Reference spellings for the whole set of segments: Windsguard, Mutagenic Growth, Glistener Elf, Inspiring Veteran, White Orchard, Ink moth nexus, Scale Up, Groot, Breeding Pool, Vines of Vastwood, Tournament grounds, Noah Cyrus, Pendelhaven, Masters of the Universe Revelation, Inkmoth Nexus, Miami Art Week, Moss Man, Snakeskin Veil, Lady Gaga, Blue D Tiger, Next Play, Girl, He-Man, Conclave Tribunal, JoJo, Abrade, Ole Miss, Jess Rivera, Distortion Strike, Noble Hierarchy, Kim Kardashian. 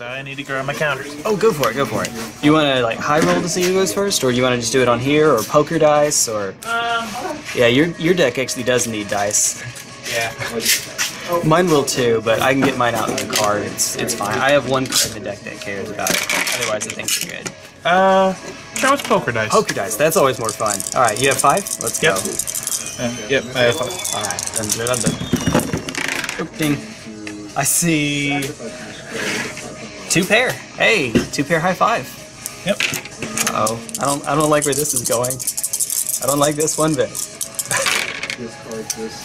that I need to grab my counters. Oh, go for it, go for it. You want to like high roll to see who goes first, or you want to just do it on here, or poker dice, or? Yeah, your deck actually does need dice. Yeah. Mine will too, but I can get mine out in the card. It's fine. I have one card in the deck that cares about it. Otherwise, I think we're good. Try with poker dice. Poker dice. That's always more fun. All right, you have 5. Let's go. Yep. I have 5. All right. Dun, dun, dun, dun. Oop, ding. I see 2 pair. Hey, 2 pair high 5. Yep. Uh oh. I don't like where this is going. I don't like this one bit.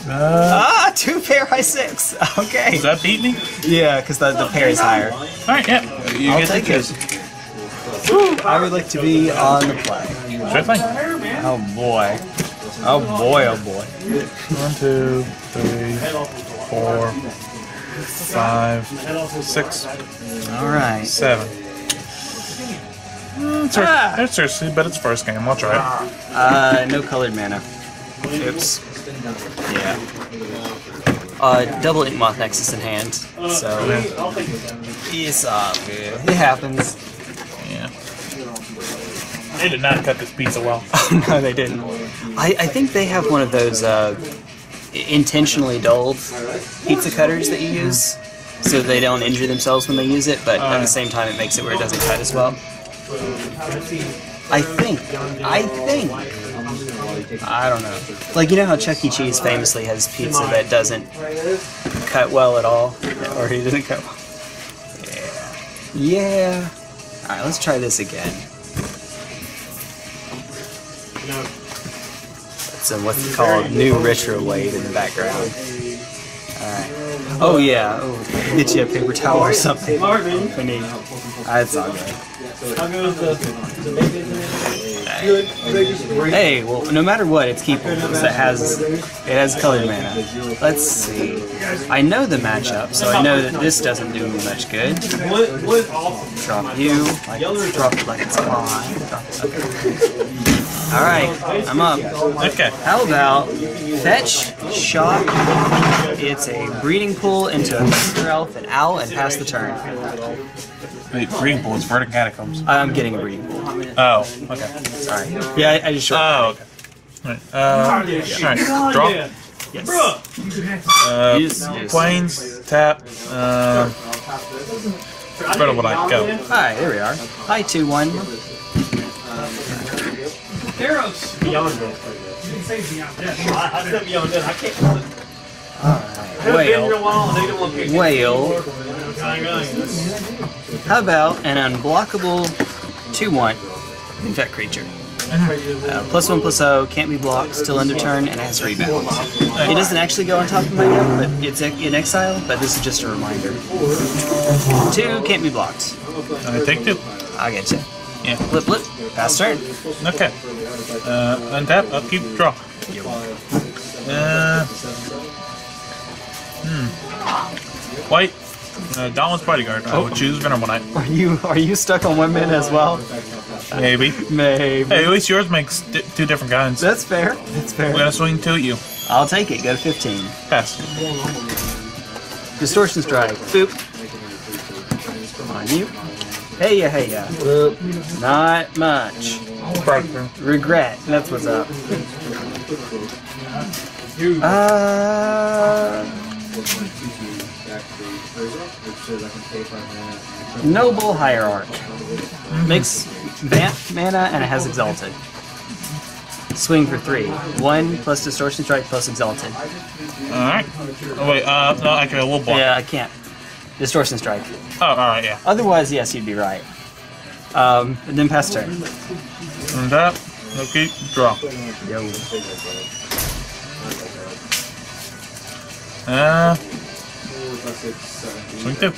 Ah, 2 pair high 6. Okay. Does that beat me? Yeah, because the pair is higher. All right, yep. I'll take it. I would like to be on the play. Should I play? Oh boy. Oh boy, oh boy. 1, 2, 3, 4, 5, 6. All right. 7. It's seriously, but it's first game. I'll try it. No colored mana. Oops. Yeah. Double Ink moth nexus in hand. So it's it happens. Yeah. They did not cut this pizza well. Oh no, they didn't. I think they have one of those intentionally dulled pizza cutters that you use, so they don't injure themselves when they use it, but at the same time it makes it where it doesn't cut as well. I think. I don't know. Like, you know how Chuck E. Cheese famously has pizza that doesn't cut well at all? Or he doesn't cut well? Yeah. Alright, let's try this again. So what's it called? New Ritual Wave in the background. Alright. Oh yeah. Oh, get you a paper towel or something. That's all good. Hey, well, no matter what, it's keepable because it has colored mana. Let's see. I know the matchup, so I know that this doesn't do me much good. Drop you. Drop it like it's gone. All right, I'm up. Okay. How about fetch, shock? It's a breeding pool into a Glistener Elf, an owl, and pass the turn. Wait, breeding pool? It's Verdant Catacombs. I'm getting a breeding pool. Oh, okay. Sorry. Yeah, I just short. Oh, okay. Alright, alright. Draw? Yes. Planes, tap, Incredible Knight, go. Alright, there we are. Hi, 2-1. Arrows beyond it. You didn't say beyond it. I said beyond it. I can't. Alright, whale. How about an unblockable 2-1 infect creature? +1/+0, can't be blocked, still under turn, and has rebound. It doesn't actually go on top of my deck, but it's in exile, but this is just a reminder. 2, can't be blocked. I take 2. I'll get you. Yeah. Blip, blip, pass turn. Okay. Untap, upkeep, draw. White. Dauntless Bodyguard. Oh. I would choose Venerable Knight. Are you stuck on 1 minute as well? Maybe. Maybe. Hey, at least yours makes 2 different kinds. That's fair. That's fair. We're gonna swing 2 at you. I'll take it. Go 15. Pass. Distortion Strike. Boop. On you. Hey yeah, hey yeah. Boop. Not much. Regret. That's what's up. Noble Hierarchy. Makes Vamp mana and it has Exalted. Swing for 3. 1 plus Distortion Strike plus Exalted. Alright. Oh wait, no, I can, we'll block. Yeah, I can't. Distortion Strike. Oh, alright, yeah. Otherwise, yes, you'd be right. And then pass turn. And that, okay, draw. Yo. Swing 2.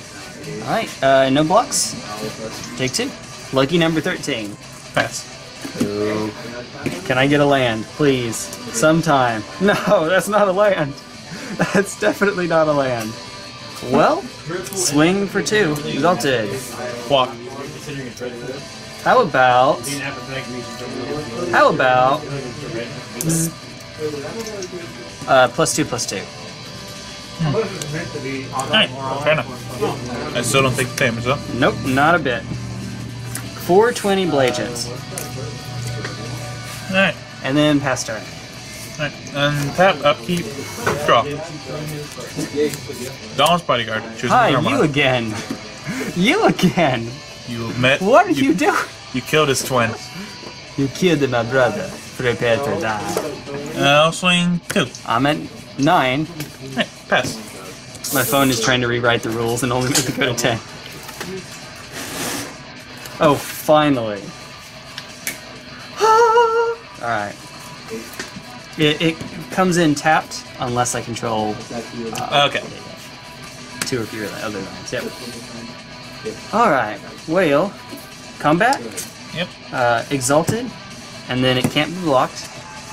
Alright, no blocks. Take 2. Lucky number 13. Pass. Ooh. Can I get a land, please? Sometime. No, that's not a land. That's definitely not a land. Well, swing for 2. Exalted. Walk. How about... +2/+2. Alright, fair enough. I still don't take the damage though. Nope, not a bit. 420 Blagents. Alright. And then pass turn. Alright, untap, upkeep, draw. Dauntless Bodyguard. Hi, you again. You again. You met. What did you do? You killed his twin. You killed my brother. Prepare to die. I'll swing 2. I'm at 9. Hey, pass. My phone is trying to rewrite the rules and only make it go to 10. Oh, finally. Alright. It comes in tapped unless I control. Okay. 2 or fewer other lines. Yep. Alright. Whale. Combat. Yep. Exalted. And then it can't be blocked.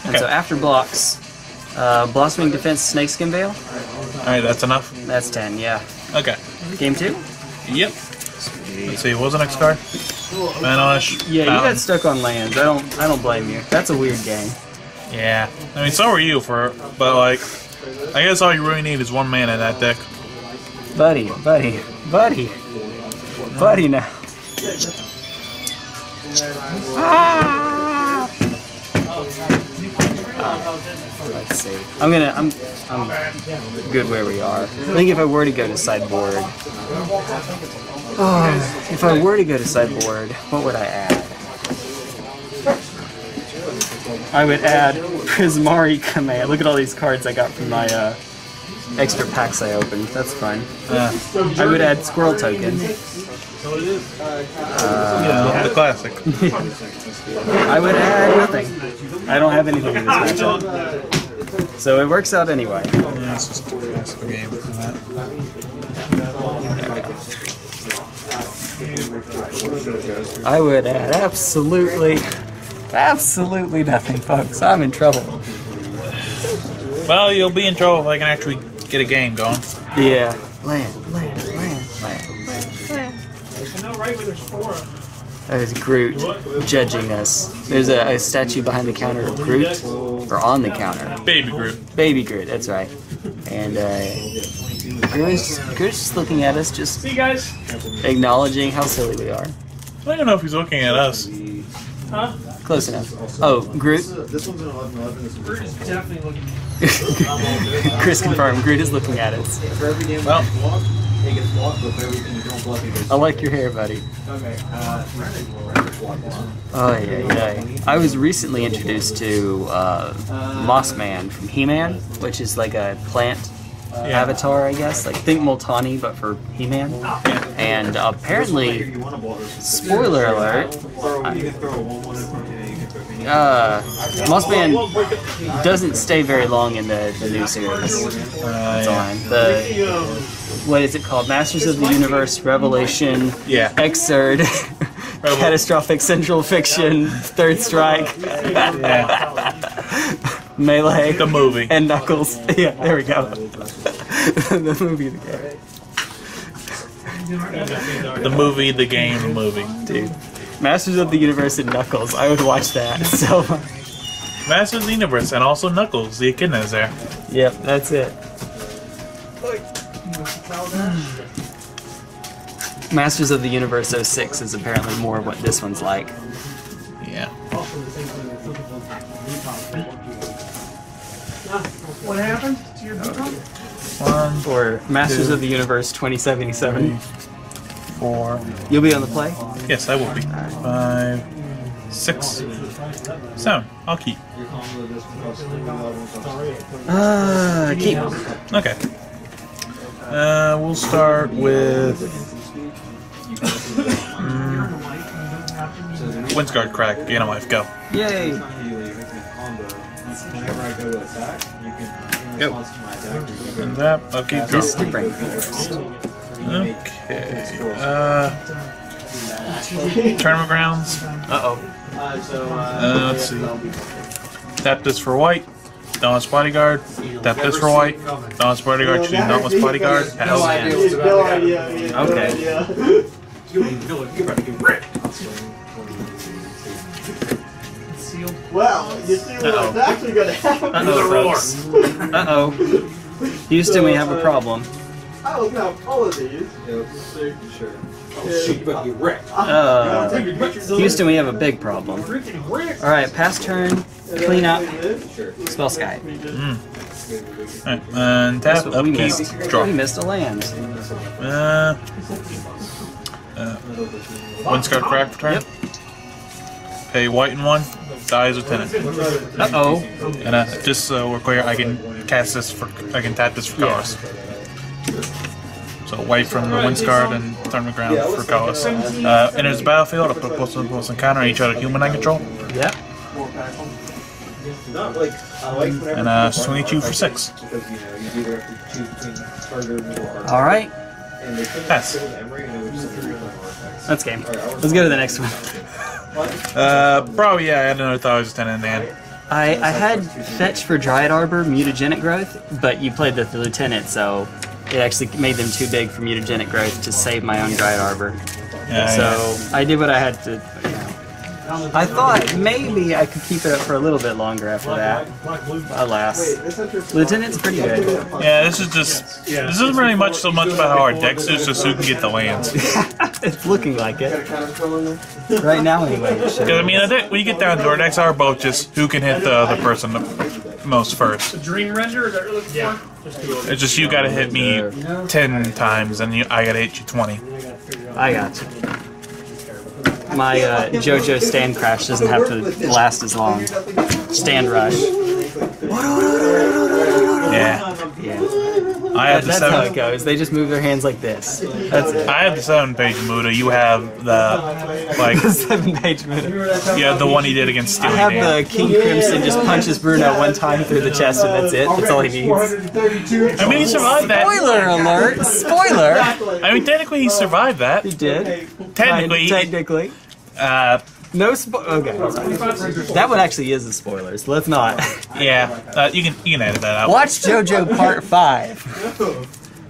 And so after blocks, Blossoming Defense, Snakeskin Veil. Alright, that's enough. That's 10, yeah. Okay. Game 2? Yep. Let's see, what was the next card? Vanish. Yeah, you got stuck on lands. I don't blame you. That's a weird game. Yeah. I mean, so were you but like, I guess all you really need is 1 mana in that deck. Buddy now. Ah! Let's see. I'm good where we are. I think if I were to go to sideboard, what would I add? I would add Prismari Command. Look at all these cards I got from my extra packs I opened. That's fun. I would add Squirrel Token. The classic. I would add nothing. I don't have anything in this matchup. So it works out anyway. Yeah, it's just a game for that. I would add absolutely nothing, folks. I'm in trouble. Well, you'll be in trouble if I can actually get a game going. Yeah. Land. There's Groot judging us. There's a statue behind the counter of Groot, or on the counter. Baby Groot. Baby Groot, that's right. And Groot's just looking at us, just acknowledging how silly we are. I don't know if he's looking at us. Huh? Close enough. Oh, Groot. This one's an 11/11. Groot is definitely looking at us. Chris confirmed, Groot is looking at us. Well. I like your hair, buddy. Oh, yeah. I was recently introduced to Moss Man from He-Man, which is like a plant avatar, I guess. Like, think Multani, but for He-Man. And apparently, spoiler alert, Moss Man doesn't stay very long in the new series. That's all right. What is it called? Masters of the Universe Revelation. Yeah. Exerd. Catastrophic Central Fiction. Third Strike. Melee. The movie. And Knuckles. Yeah, there we go. The movie, the game. The movie, the game, the movie. Dude. Masters of the Universe and Knuckles. I would watch that so much. Masters of the Universe and also Knuckles. The echidna is there. Yep, that's it. Masters of the Universe 06 is apparently more what this one's like. Yeah. What happened to your beacon? Or Masters of the Universe 2077. 4. You'll be on the play? Yes, I will be. 5, 6, 7. I'll keep. Keep. Okay. We'll start with Windsguard crack, gain a life, go. Yay! Go. And that, I'll keep going. Okay. Tournament grounds. Let's see. Tap this for white. Dauntless Bodyguard, tap this for white. Dauntless Bodyguard, choosing Dauntless Bodyguard. Okay. Wow, you see what's actually going to happen. Uh-oh. Houston, so, we have a problem. I look at all of these. Yep. Sure. Oh, shit, you better get wrecked. Houston, we have a big problem. Alright, pass turn, clean up, Spellskite. Alright, tap, upkeep, draw. We missed a land. Windsguard crack for turn. Yep. Pay white and one, die as a tenant. Uh-oh. And just so we're clear, I can cast this for, I can tap this for colors. So white from the Windsguard and Tournament grounds for colors. Enters the battlefield, I put a plus and counter on each other human I control. Yep. And swing at you for 6. Alright. Pass. That's game. Let's go to the next one. Probably, yeah, I had another thought I was a 10 in the end. I had fetch for Dryad Arbor, Mutagenic Growth, but you played the Lieutenant, so it actually made them too big for Mutagenic Growth to save my own Dryad Arbor. So I did what I had to. I thought maybe I could keep it up for a little bit longer after that. Alas. Lieutenant's pretty good. Yeah, this is just... This isn't really much so much about how our decks is, just who can get the lands. It's looking like it. Right now, anyway. Because, I mean, when you get down to our decks, are both just who can hit the other person the most first. Dream Render, is that really fun? It's just you gotta hit me 10 times, and I gotta hit you 20. I got you. My JoJo stand crash doesn't have to last as long. Stand rush. Yeah. I have that's how it goes. They just move their hands like this. That's it. I have the 7-page Muta. You have the like the 7-page Muta. Yeah, the one he did against Steely. I have the King Crimson just punches Bruno one time through the chest and that's it. That's all he needs. I mean, he survived that. Spoiler alert! Spoiler. I mean, technically he survived that. He did. Technically. Technically. No spoil. Okay, that one actually is a spoiler. So let's not. Yeah, you can edit that out. Watch JoJo Part 5.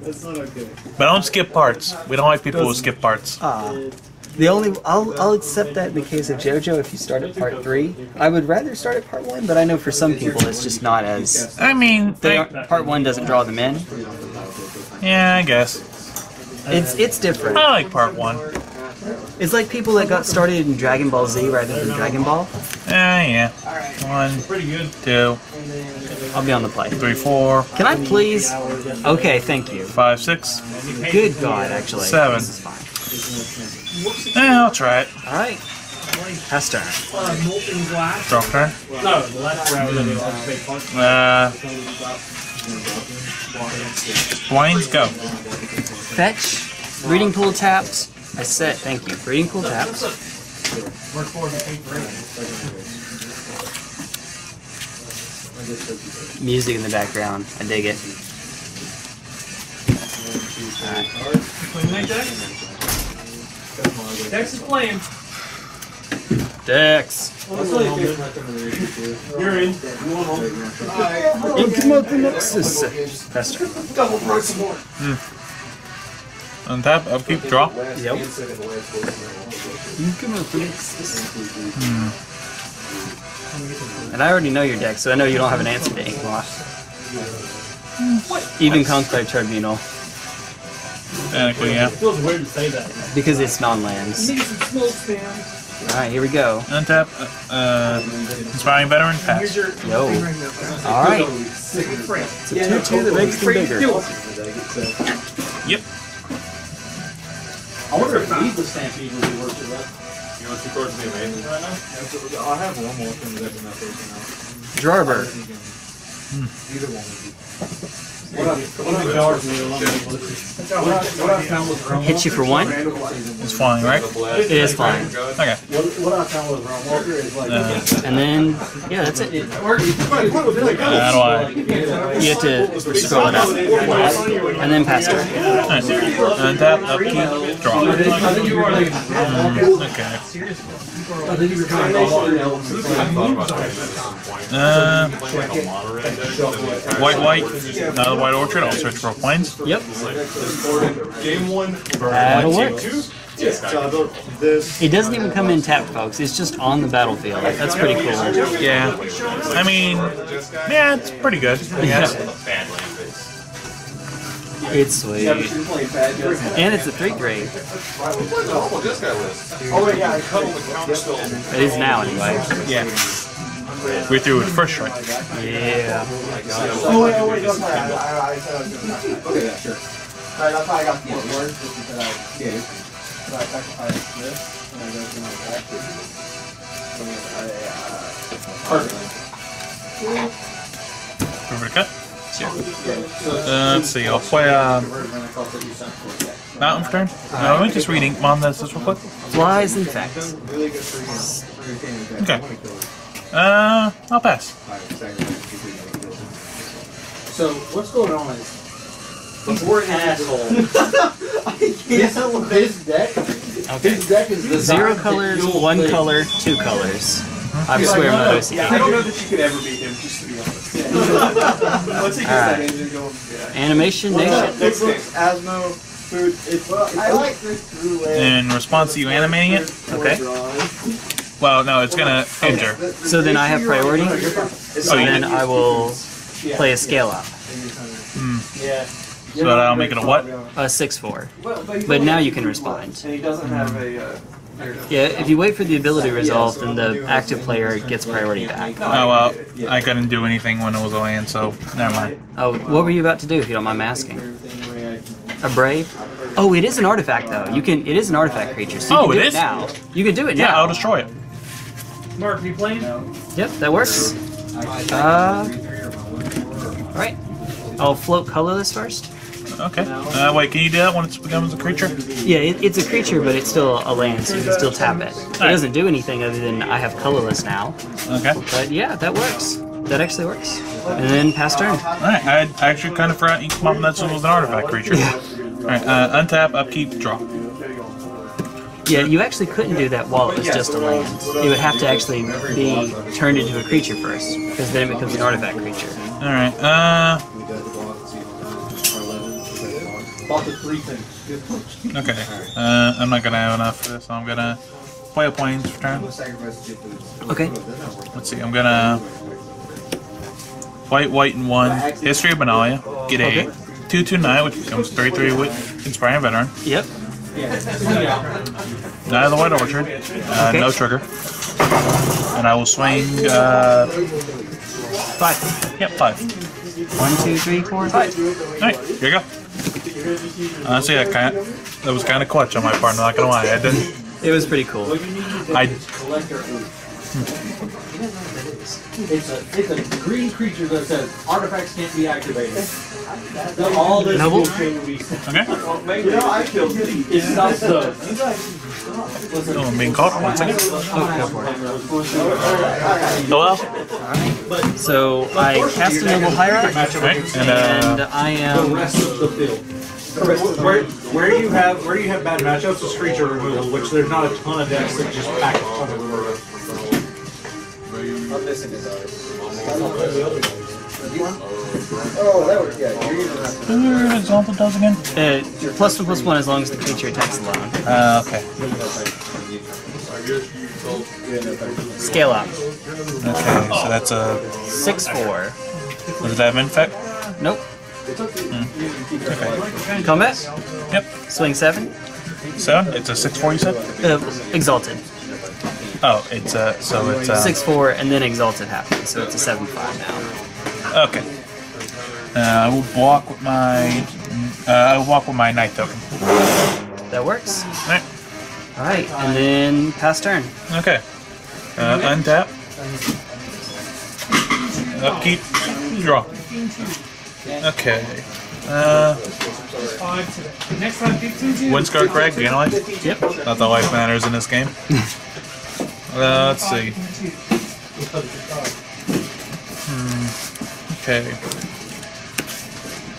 That's not okay. But don't skip parts. We don't like people who skip parts. The only I'll accept that in the case of JoJo if you start at Part 3. I would rather start at Part 1, but I know for some people it's just not as. I mean, Part 1 doesn't draw them in. Yeah, I guess. It's different. I like Part 1. It's like people that got started in Dragon Ball Z rather than Dragon Ball. Yeah. 1, 2. I'll be on the play. 3, 4. Can I please? Okay, thank you. 5, 6. Good God, actually. 7. I'll try it. All right. Pass turn. Draw turn. No. Blinds go. Fetch. Breeding Pool tapped. I set, thank you. Breeding Pool taps. Music in the background. I dig it. Alright. Dex is playing. Dex. You're in. Ink moth nexus. Faster. Double price more. Untap, upkeep, draw. Yep. You can fix this. And I already know your deck, so I know you don't have an answer to Ink moth. Even Conclave Tribunal. Technically, yeah. It feels weird to say that. Because it's non-lands. Alright, here we go. Untap, Inspiring Veteran, pass. No. Alright. It's a 2-2 that makes them bigger. Yep. I wonder if the stampede really works with that. You want to see cards to be amazing right now? I'll have one more from the deck in that person. Jarber. Either one would be. What I found was wrong. Hit you for 1? It's flying, right? It is flying. Okay. What I found was wrong Walker is like... and then... Yeah, that's it. How do I... You have to scroll it up. And then pass turn. Alright. Untap, upkeep, draw. Okay. White. Another White Orchard. I'll search for planes. Yep. That'll work. It doesn't even come in tapped, folks. It's just on the battlefield. That's pretty cool. Yeah. I mean, yeah, it's pretty good. I guess. It's sweet. And it's a 3/3. What the hell will this guy list? Oh, wait, yeah, I cuddle the counter still. It is now, anyway. Yeah. We threw it first strike. Yeah. Oh, wait, okay, yeah, sure. Alright, that's how I got 4 words, just because I gave. So I sacrificed this, and I go to my attack. Perfect. Remember to cut? Yeah. Let's see, I'll play Mountain turn. Let me just read Ink moth nexus real quick. Flies and facts. Okay. I'll pass. So, what's going on is, the poor asshole. I can't. His deck, okay. His deck is the 0 colors, 1 color, 2 colors. I swear I'm not OCD. I don't know that you could ever beat him, just to be honest. Right. Animation Nation. Next Asmo, food. I like this through. In response to you animating it? Okay. Well, no, it's gonna enter. So then I have priority. So then I will play a scale up. Yeah. So that'll make it a what? A 6/4. But now you can respond. And he doesn't have a. Yeah, if you wait for the ability to resolve, then the active player gets priority back. Oh, well, I couldn't do anything when it was all in, so never mind. Oh, what were you about to do, if you don't mind asking? Abrade? Oh, it is an artifact, though. You can. It is an artifact creature, so you can do it now. You can do it now. Yeah, I'll destroy it. Mark, are you playing? Yep, that works. Alright. I'll float colorless first. Okay. Wait, can you do that when it becomes a creature? Yeah, it's a creature, but it's still a land, so you can still tap it. It doesn't do anything other than I have colorless now. Okay. But yeah, that works. That actually works. And then pass turn. Alright, I actually kind of forgot Ink moth nexus was an artifact creature. Yeah. Alright, untap, upkeep, draw. Yeah, you actually couldn't do that while it was just a land. It would have to actually be turned into a creature first, because then it becomes an artifact creature. Alright, okay, I'm not gonna have enough for this, so I'm gonna play a planes for turn. Okay. Let's see, I'm gonna white and 1, History of Benalia, get a 2/2/9, which becomes 3/3 with Inspiring Veteran. Yep. Night of the White Orchard, no trigger. And I will swing 5. Yep, 5. 1, 2, 3, 4, 5. Alright, here you go. Honestly, that was kind of clutch on my part, I'm not gonna lie. I didn't. It was pretty cool. It's a green creature that says artifacts can't be activated. All this okay. You know, I feel it's not so. Oh, I'm being caught. 1 second. Oh, go for it. So I cast a Noble Hierarchy, and I am the rest of the field. Where you have bad matchups is creature removal, which there's not a ton of decks that just pack a ton of removal. I'm missing his eyes. Oh, that works. Yeah, you're using that. What are example does again? +1/+1 as long as the creature attacks alone. Okay. Scale up. Okay, so that's a 6/4. Does that have infect? Nope. Okay. Combat? Yep. Swing 7. 7? It's a 6/4 you said? Exalted. Oh, it's a... so it's a... 6/4 and then Exalted happens, so it's a 7/5 now. Okay. I will block with my... I'll walk with my Knight token. That works. Alright. Alright, and then pass turn. Okay. Untap. Upkeep. Draw. Okay. Windsguard, Greg, you know it? Yep. Not that life matters in this game. Let's see. Okay.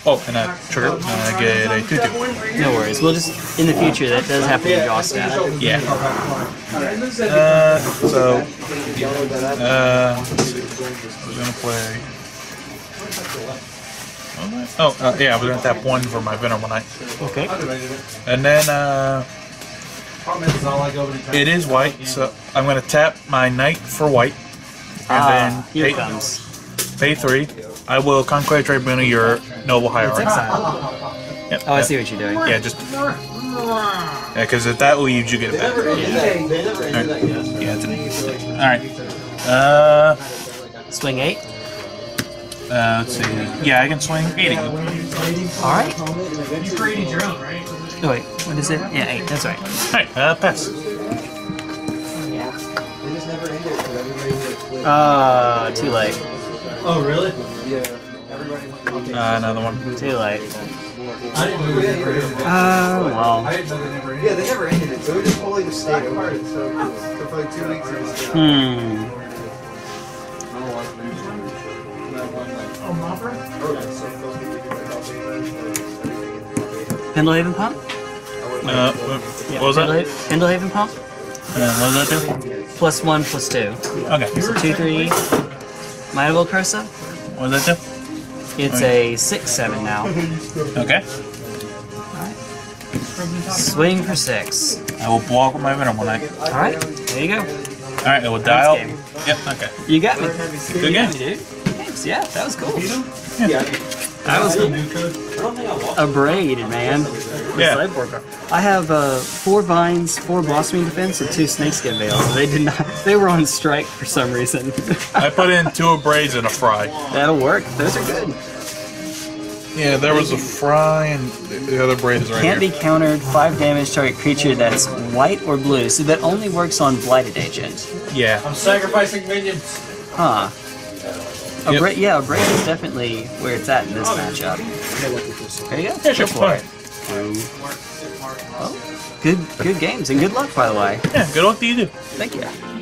Oh, and I trigger. I get a 2/2. No worries. We'll just, in the future, that does happen to draw stat. Yeah. So. Let's see. We're gonna play. Oh, yeah, I was going to tap 1 for my Venerable Knight. Okay. And then, it is white, so I'm going to tap my Knight for white. And then here it comes. Pay 3. I will Conclave Tribunal your Noble Hierarchy. Yep. Oh, I see what you're doing. Yeah, just... Yeah, because if that leaves, you get it back. Alright. Swing 8. Let's see. Yeah, I can swing 8. Alright. You created your own, right? Oh, wait. What is it? Yeah, 8. That's right. Alright, pass. Yeah. Too late. Oh, really? Yeah. Another one. Too late. Well. Yeah, they never ended it, so we just fully just stayed apart. So for like 2 weeks it was Pendelhaven pump? What was that? Pendelhaven pump? What does that do? +1/+2. Okay. So 2/3. Might have a cursor. What does that do? It's a 6/7 now. Okay. Alright. Swing for 6. I will block with my Venerable Knight. Alright, there you go. Alright, I will dial. Yep, okay. You got me. Good game, dude. Thanks, yeah, that was cool. Yeah. That was cool. Abrade, man. Yeah. I have 4 Vines, 4 Blossoming Defense, and 2 Snakeskin Veil. They did not. They were on strike for some reason. I put in 2 Abrades and a Fry. That'll work. Those are good. Yeah, there was a Fry and the other Abrade is right here. Can't be countered. 5 damage target creature that's white or blue, so that only works on Blighted Agent. Yeah. I'm sacrificing minions. Huh. Yep. Abrade is definitely where it's at in this matchup. There you go. There's your point. Good games and good luck, by the way. Yeah, good luck to you too. Thank you.